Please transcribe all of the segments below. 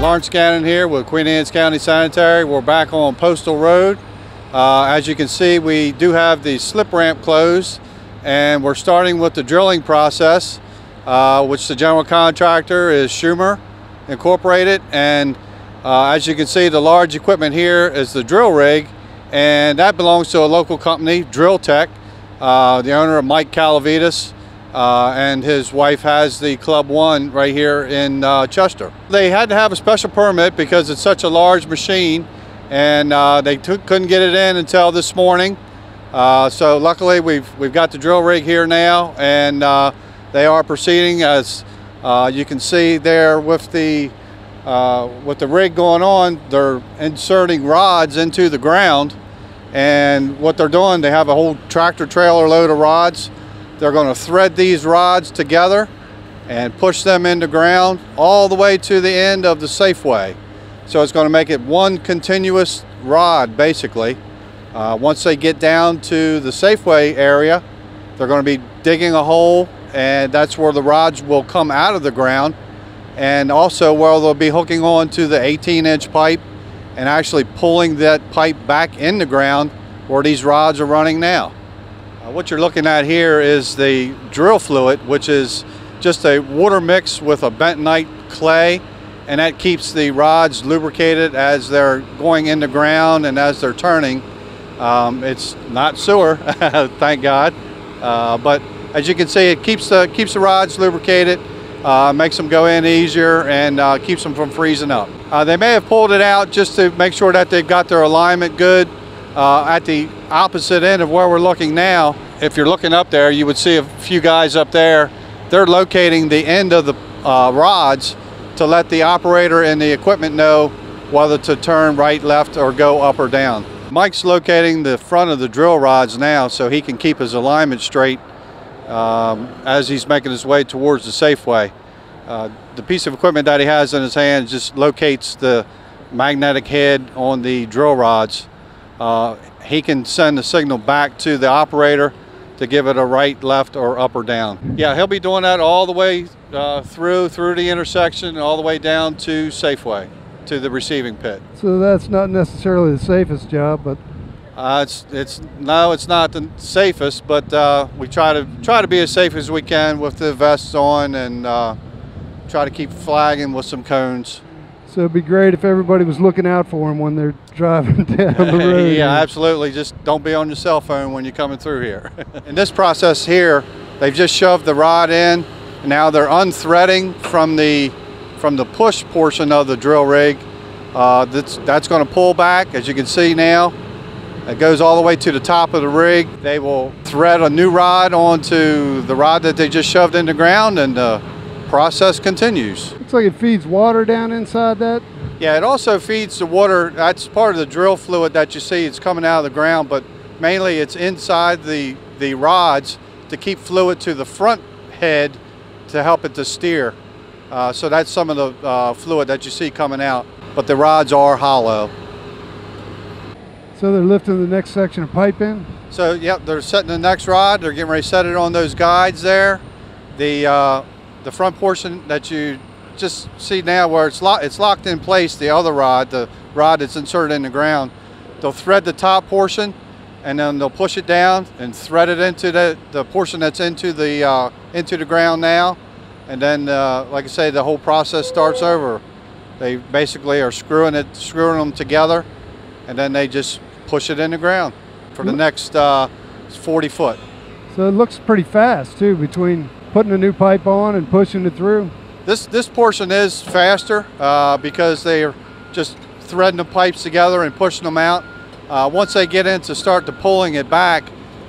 Lawrence Gannon here with Queen Anne's County Sanitary. We're back on Postal Road. As you can see, we do have the slip ramp closed, and we're starting with the drilling process, which the general contractor is Schumer Incorporated. And as you can see, the large equipment here is the drill rig, and that belongs to a local company, Drill Tech. The owner of Mike Kalvatis and his wife has the Club One right here in Chester. They had to have a special permit because it's such a large machine, and they couldn't get it in until this morning. So luckily we've got the drill rig here now, and they are proceeding, as you can see there with the rig going on. They're inserting rods into the ground. And what they're doing, they have a whole tractor trailer load of rods. They're going to thread these rods together and push them into ground all the way to the end of the Safeway. So it's going to make it one continuous rod, basically. Once they get down to the Safeway area, they're going to be digging a hole, and that's where the rods will come out of the ground, and also where they'll be hooking on to the 18-inch pipe and actually pulling that pipe back in the ground where these rods are running now. What you're looking at here is the drill fluid, which is just a water mix with a bentonite clay, and that keeps the rods lubricated as they're going in the ground and as they're turning. It's not sewer, thank God, but as you can see, it keeps the rods lubricated, makes them go in easier, and keeps them from freezing up. They may have pulled it out just to make sure that they've got their alignment good. At the opposite end of where we're looking now, if you're looking up there, you would see a few guys up there. They're locating the end of the rods to let the operator and the equipment know whether to turn right, left, or go up or down. Mike's locating the front of the drill rods now so he can keep his alignment straight as he's making his way towards the Safeway. The piece of equipment that he has in his hand just locates the magnetic head on the drill rods. He can send the signal back to the operator to give it a right, left, or up or down. Yeah, he'll be doing that all the way through the intersection and all the way down to Safeway, to the receiving pit. So that's not necessarily the safest job, but it's not the safest, but we try to be as safe as we can with the vests on, and try to keep flagging with some cones. So it'd be great if everybody was looking out for them when they're driving down the road. Yeah, absolutely. Just don't be on your cell phone when you're coming through here. In this process here, they've just shoved the rod in. Now they're unthreading from the push portion of the drill rig. That's going to pull back, as you can see now. It goes all the way to the top of the rig. They will thread a new rod onto the rod that they just shoved in the ground, and the process continues. Looks like it feeds water down inside that. Yeah, it also feeds the water. That's part of the drill fluid that you see. It's coming out of the ground, but mainly it's inside the rods to keep fluid to the front head to help it to steer. So that's some of the fluid that you see coming out, but the rods are hollow. So they're lifting the next section of pipe in? So, yep, they're setting the next rod. They're getting ready to set it on those guides there. The front portion that you just see now, where it's locked in place, the other rod, the rod that's inserted in the ground, they'll thread the top portion, and then they'll push it down and thread it into the portion that's into the ground now. And then, like I say, the whole process starts over. They basically are screwing them together, and then they just push it in the ground for the next 40 foot. So it looks pretty fast too, between putting a new pipe on and pushing it through. This portion is faster because they're just threading the pipes together and pushing them out. Once they get in to start to pulling it back,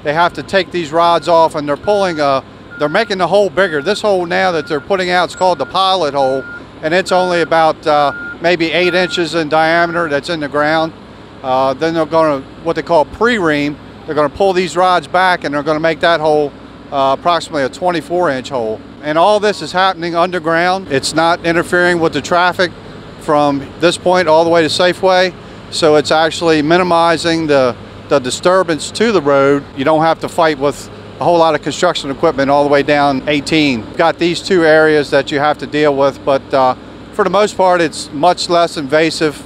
they have to take these rods off, and they're making the hole bigger. This hole now that they're putting out is called the pilot hole, and it's only about maybe 8 inches in diameter that's in the ground. Then they're going to, what they call pre-ream, they're going to pull these rods back, and they're going to make that hole approximately a 24-inch hole. And all this is happening underground. It's not interfering with the traffic from this point all the way to Safeway, so it's actually minimizing the disturbance to the road. You don't have to fight with a whole lot of construction equipment all the way down 18. You've got these two areas that you have to deal with, but for the most part, it's much less invasive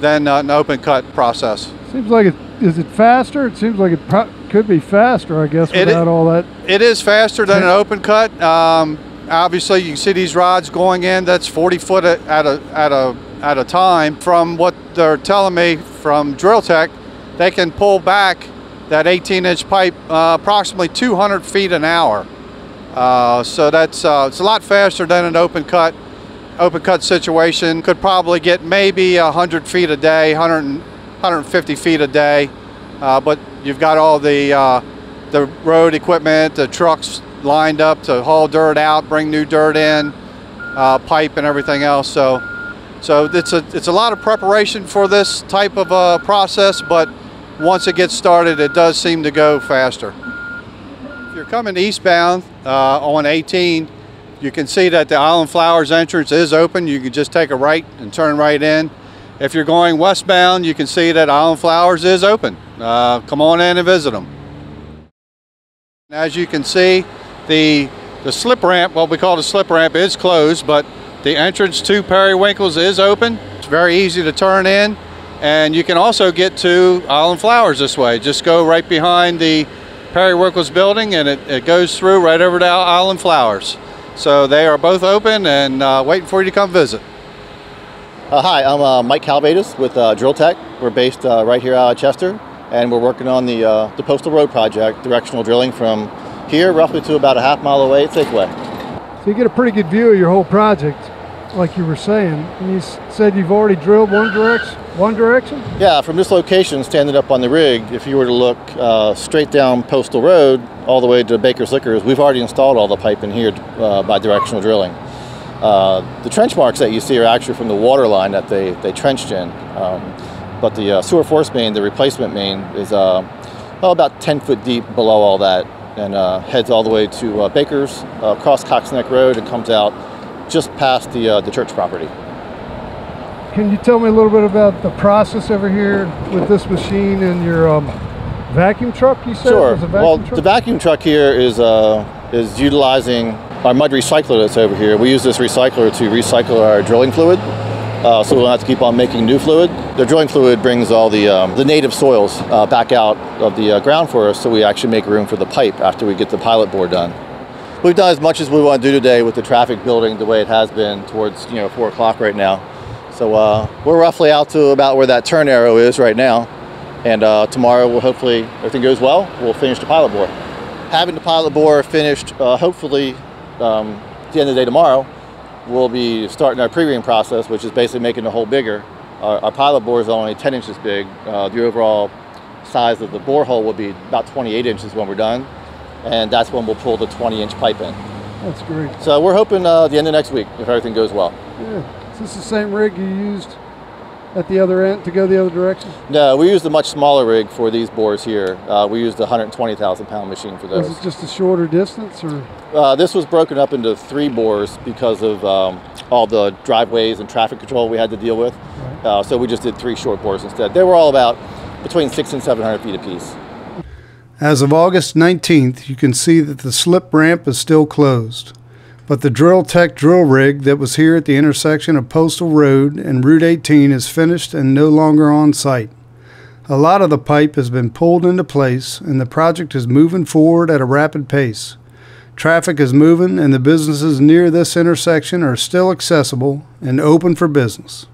than an open cut process. Seems like it, is it faster? It seems like it could be faster, I guess, without all that. It is faster than an open cut. Obviously, you can see these rods going in. That's 40 foot at a time. From what they're telling me from Drill Tech, they can pull back that 18-inch pipe approximately 200 feet an hour. So that's it's a lot faster than an open cut. Open cut situation could probably get maybe 100 feet a day, 150 feet a day, but you've got all the road equipment, the trucks lined up to haul dirt out, bring new dirt in, pipe and everything else. So it's a lot of preparation for this type of process, but once it gets started, it does seem to go faster. If you're coming eastbound on 18, you can see that the Island Flowers entrance is open. You can just take a right and turn right in. If you're going westbound, you can see that Island Flowers is open. Come on in and visit them. As you can see, the slip ramp, what we call the slip ramp, is closed, but the entrance to Periwinkles is open. It's very easy to turn in, and you can also get to Island Flowers this way. Just go right behind the Periwinkles building, and it goes through right over to Island Flowers. So they are both open and waiting for you to come visit. Hi, I'm Mike Kalvatis with Drill Tech. We're based right here out of Chester, and we're working on the Postal Road project, directional drilling from here roughly to about a half mile away at Safeway. So you get a pretty good view of your whole project, like you were saying. And you said you've already drilled one direction? Yeah, from this location, standing up on the rig, if you were to look straight down Postal Road all the way to Baker's Liquors, we've already installed all the pipe in here by directional drilling. The trench marks that you see are actually from the water line that they trenched in, but the sewer force main, the replacement main, is well, about 10 foot deep below all that, and heads all the way to Baker's, across Coxneck Road, and comes out just past the church property. Can you tell me a little bit about the process over here with this machine and your vacuum truck, you said? Sure. Well, the vacuum truck here is utilizing our mud recycler that's over here. We use this recycler to recycle our drilling fluid, so we don't have to keep on making new fluid. The drilling fluid brings all the native soils back out of the ground for us, so we actually make room for the pipe after we get the pilot bore done. We've done as much as we want to do today with the traffic building the way it has been towards 4 o'clock right now. So we're roughly out to about where that turn arrow is right now. And tomorrow, we'll hopefully, if everything goes well, we'll finish the pilot bore. Having the pilot bore finished, hopefully, at the end of the day tomorrow, we'll be starting our pre-ream process, which is basically making the hole bigger. Our pilot bore is only 10 inches big. The overall size of the bore hole will be about 28 inches when we're done. And that's when we'll pull the 20-inch pipe in. That's great. So we're hoping at the end of next week, if everything goes well. Yeah. Is this the same rig you used at the other end to go the other direction? No, we used a much smaller rig for these bores here. We used a 120,000 pound machine for those. Was it just a shorter distance, or? This was broken up into 3 bores because of all the driveways and traffic control we had to deal with. Right. So we just did 3 short bores instead. They were all about between 600 and 700 feet apiece. As of August 19th, you can see that the slip ramp is still closed. But the Drill Tech drill rig that was here at the intersection of Postal Road and Route 18 is finished and no longer on site. A lot of the pipe has been pulled into place, and the project is moving forward at a rapid pace. Traffic is moving, and the businesses near this intersection are still accessible and open for business.